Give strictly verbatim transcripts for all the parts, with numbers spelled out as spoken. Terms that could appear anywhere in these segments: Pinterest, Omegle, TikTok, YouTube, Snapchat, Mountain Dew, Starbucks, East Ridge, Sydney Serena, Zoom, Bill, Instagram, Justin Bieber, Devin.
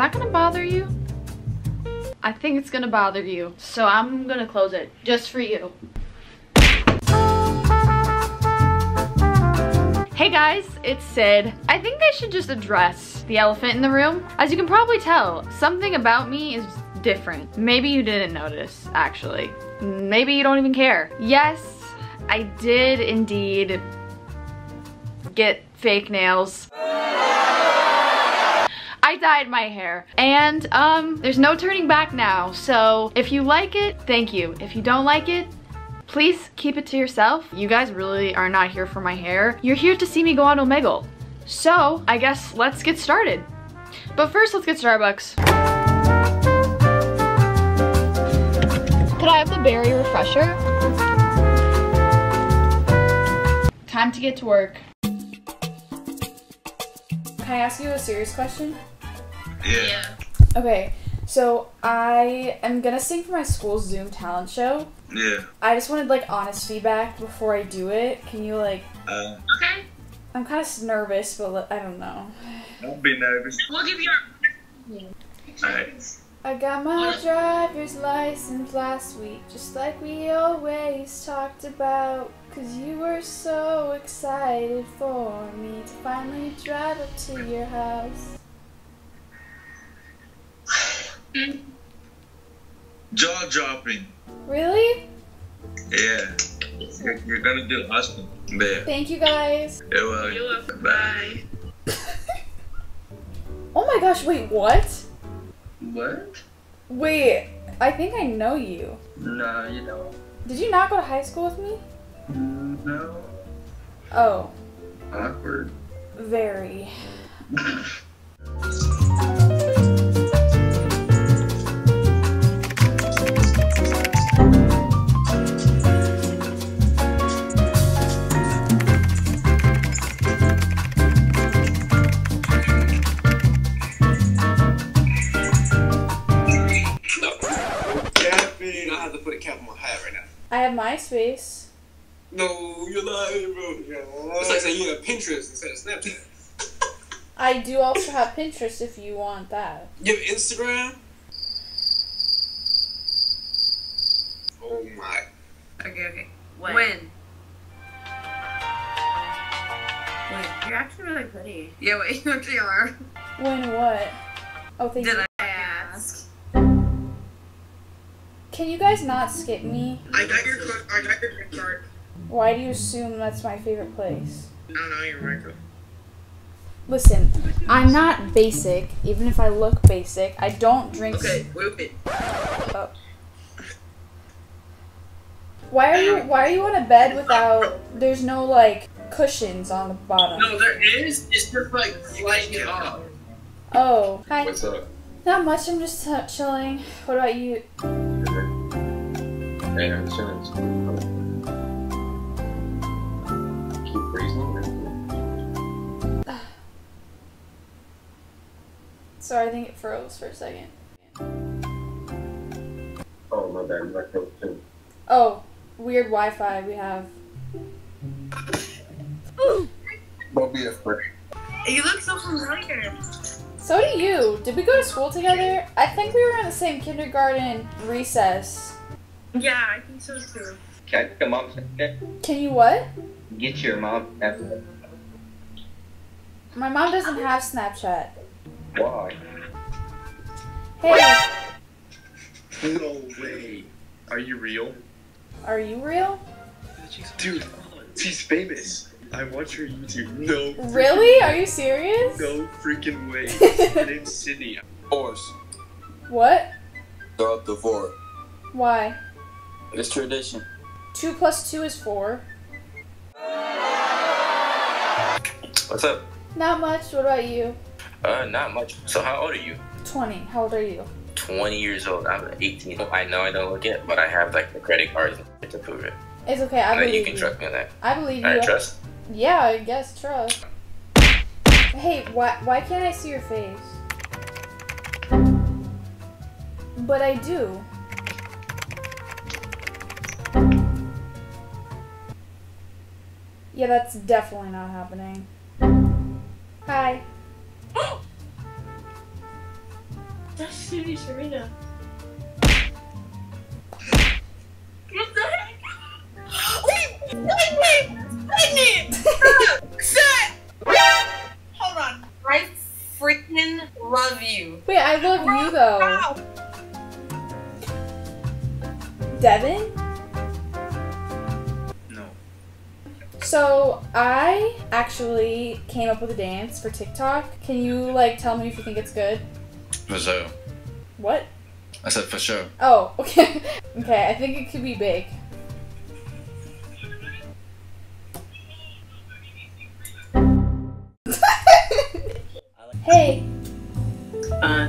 that gonna bother you? I think it's gonna bother you, so I'm gonna close it just for you. Hey guys, it's Sid. I think I should just address the elephant in the room. As you can probably tell, something about me is different. Maybe you didn't notice, actually. Maybe you don't even care. Yes, I did indeed get fake nails. I dyed my hair, and um, there's no turning back now, so if you like it, thank you. If you don't like it, please keep it to yourself. You guys really are not here for my hair. You're here to see me go on Omegle. So, I guess let's get started. But first, let's get Starbucks. Could I have the berry refresher? Time to get to work. Can I ask you a serious question? Yeah. Okay, so I am gonna sing for my school's Zoom talent show. Yeah. I just wanted like honest feedback before I do it. Can you like... Uh, okay. I'm kind of nervous, but I don't know. Don't be nervous. We'll give you our... Alright. I got my driver's license last week, just like we always talked about. Cause you were so excited for me to finally drive up to your house. Jaw dropping. Really? Yeah. You're, you're gonna do awesome. There. Thank you guys. You're welcome. You're welcome. Bye. Oh my gosh, wait, what? What? Wait, I think I know you. No, you don't. Did you not go to high school with me? No. Oh. Awkward. Very. Devin, I have to put a cap on my hat right now. I have MySpace. No, you're lying, bro. It's like saying you have Pinterest instead of Snapchat. I do also have Pinterest if you want that. You have Instagram? Oh my. Okay, okay. When? When? Wait, you're actually really pretty. Yeah, wait, you actually are. When what? Oh, thank you. Did I ask? Can you guys not skip me? I got your card. I got your card. Why do you assume that's my favorite place? No, no, you're right. Listen, I'm not basic, even if I look basic. I don't drink... Okay, wait, wait. Oh. Why are you, why are you on a bed without... There's no, like, cushions on the bottom? No, there is. It's just, like, flying it off. Oh. Hi. What's up? Not much. I'm just chilling. What about you? Hey, I'm chilling. So I think it froze for a second. Oh, my bad, my phone too. Oh, weird Wi-Fi we have. Don't be afraid. You look so familiar. So do you. Did we go to school together? I think we were in the same kindergarten recess. Yeah, I think so too. Can I get your mom's Snapchat? Can you what? Get your mom's Snapchat. My mom doesn't have Snapchat. Why? Hey! No way! Are you real? Are you real? Dude, she's famous! I watch her YouTube. No. Really? Are you serious? No freaking way. Her name's Sydney. Divorce. What? They're divorced. Why? It's tradition. Two plus two is four. What's up? Not much. What about you? Uh, not much. So how old are you? twenty. How old are you? twenty years old. I'm eighteen. I know I don't look it, but I have like the credit cards to prove it. It's okay. I and believe you. You can trust me on that. I believe All you. Right, trust? Yeah, I guess trust. Hey, why, why can't I see your face? But I do. Yeah, that's definitely not happening. Hi. Sydney Serena. What the heck? Wait! Wait! Wait! Pregnant! Shut! Hold on. I freaking love you. Wait, I love Bro, you though. Ow. Devin? So I actually came up with a dance for TikTok. Can you like tell me if you think it's good? For sure. What? I said for sure. Oh, okay. Okay, I think it could be big. Hey. Uh.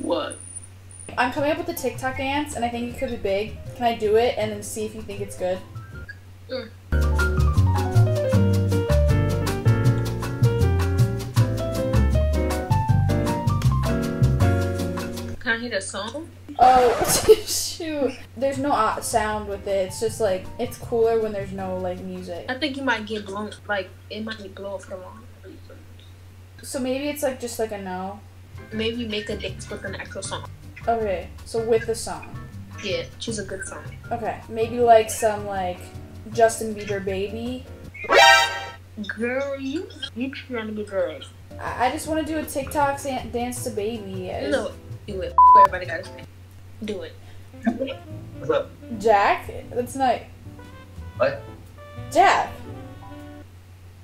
What? I'm coming up with a TikTok dance, and I think it could be big. Can I do it and then see if you think it's good? Sure. Can I hear that song? Oh, shoot. There's no sound with it. It's just like, it's cooler when there's no like music. I think you might get blown, like, it might get blown for long. So maybe it's like just like a no. Maybe make a dance with an actual song. Okay, so with the song. Yeah, choose a good song. Okay, maybe like some like Justin Bieber Baby. Girl, you you trying to be girls. I, I just want to do a TikTok dance to Baby. Just... No, do it. Everybody got it. Do it. What's up? Jack? That's not. What? Jack.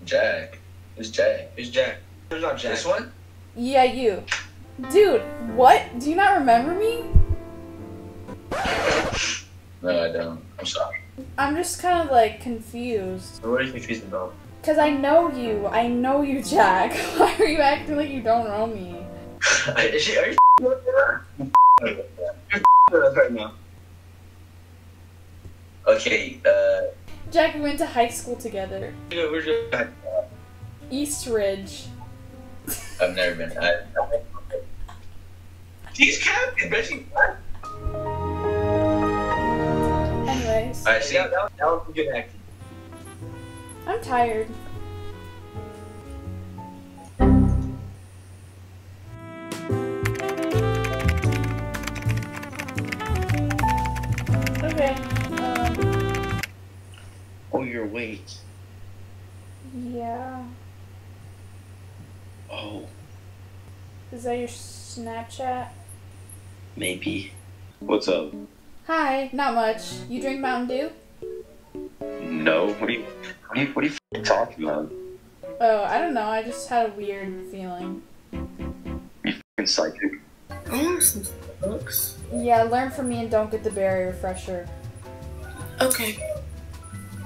Jack. It's Jack. It's Jack. It's not Jack. This one? Yeah, you. Dude, what? Do you not remember me? No, I don't. I'm sorry. I'm just kind of like confused. What are you confused about? Because I know you. I know you, Jack. Why are you acting like you don't know me? Is she, are you with her? You're with us right now. Okay, uh... Jack, we went to high school together. Yeah, we're just... East Ridge. I've never been. I, I, She's capping, but she's not. Anyways. Alright, see, that was a good acting. I'm tired. Okay. Um. Oh, you're awake. Yeah. Oh. Is that your Snapchat? Maybe. What's up? Hi, not much. You drink Mountain Dew? No. What are you, what are you, what are you f***ing talking about? Oh, I don't know. I just had a weird feeling. You f***ing psychic. I want some Starbucks. Yeah, learn from me and don't get the berry refresher. Okay.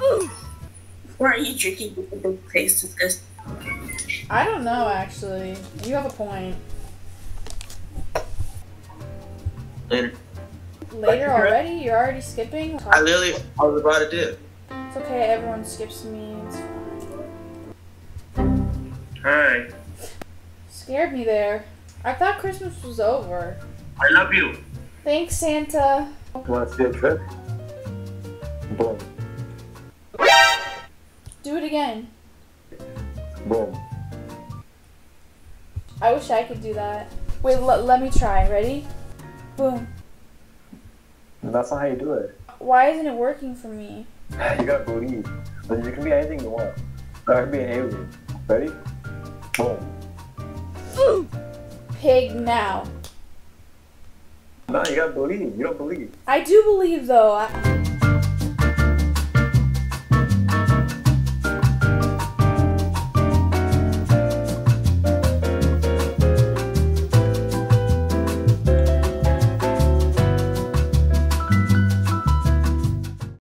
Ooh. Why are you drinking the book taste disgusting? I don't know, actually. You have a point. Later. Later already? You're already skipping? I literally, I was about to do. It's okay, everyone skips me. It's fine. Hi. Scared me there. I thought Christmas was over. I love you. Thanks, Santa. You want to see a trick? Boom. Do it again. Boom. I wish I could do that. Wait, let me try. Ready? Boom. That's not how you do it. Why isn't it working for me? You gotta believe. You can be anything you want. I can be an alien. Ready? Boom. Pig now. No, you gotta believe. You don't believe. I do believe though. I